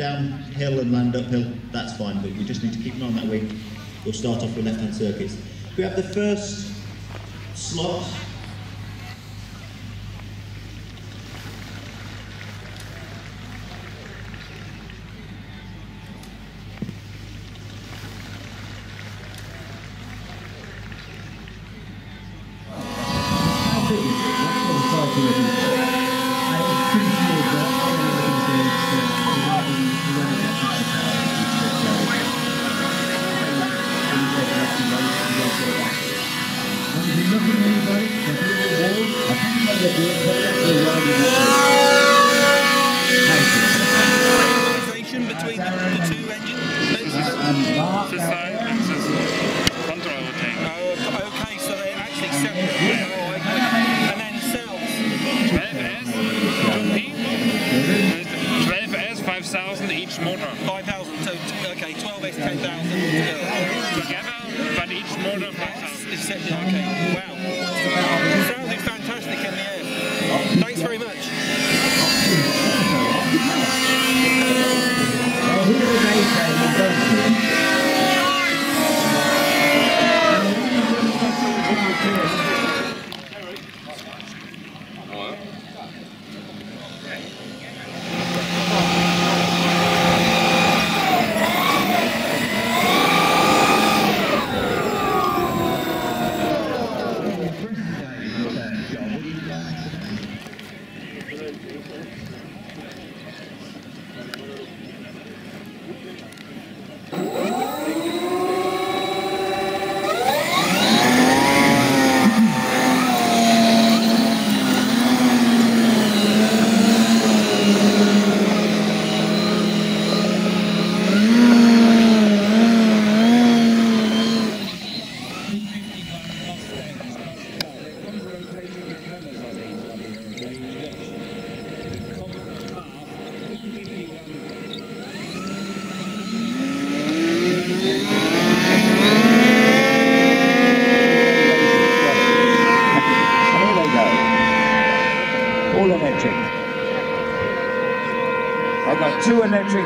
downhill and land uphill, that's fine, but you just need to keep an eye on that wing. We'll start off with left-hand circuits. We have the first slot.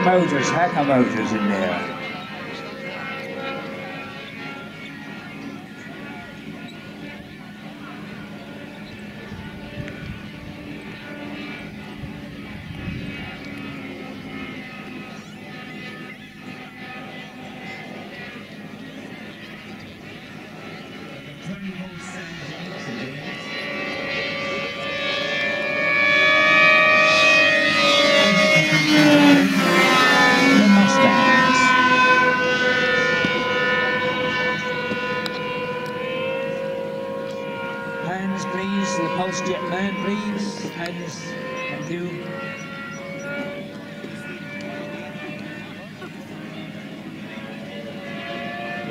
Motors, Hacker motors in there.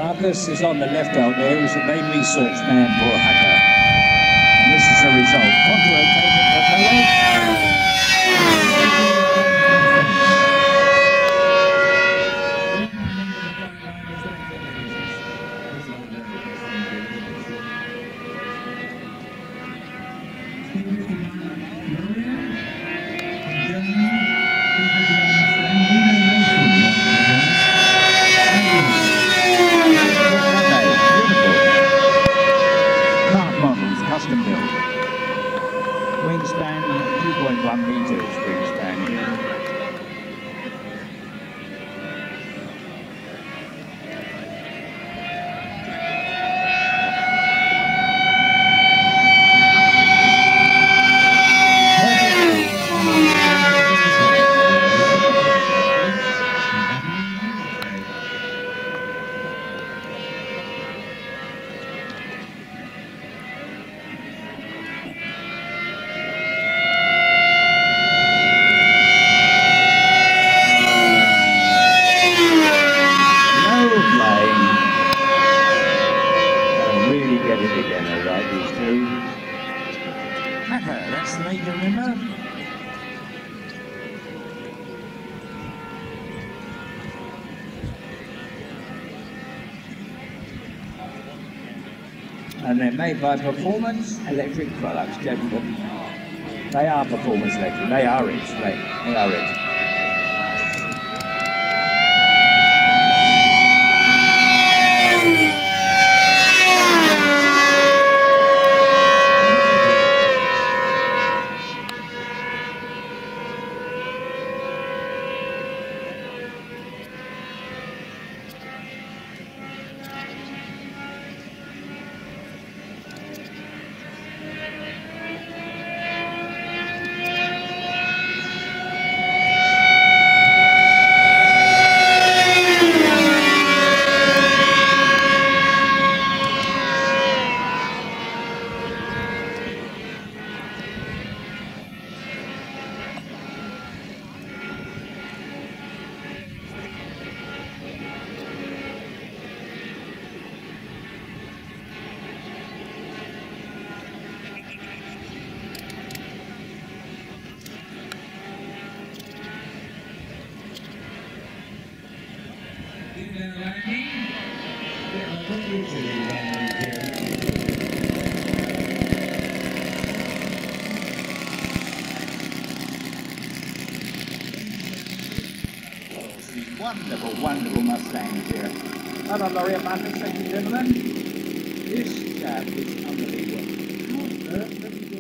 Marcus is on the left out there, who's the main research man for Hacker. And this is the result. And they're made by Performance Electric Products, gentlemen. They are Performance Electric. They are it. They are it. Wonderful, wonderful Mustangs here. Another lorry of Marcus, ladies and gentlemen. This chap is unbelievable. How on earth did he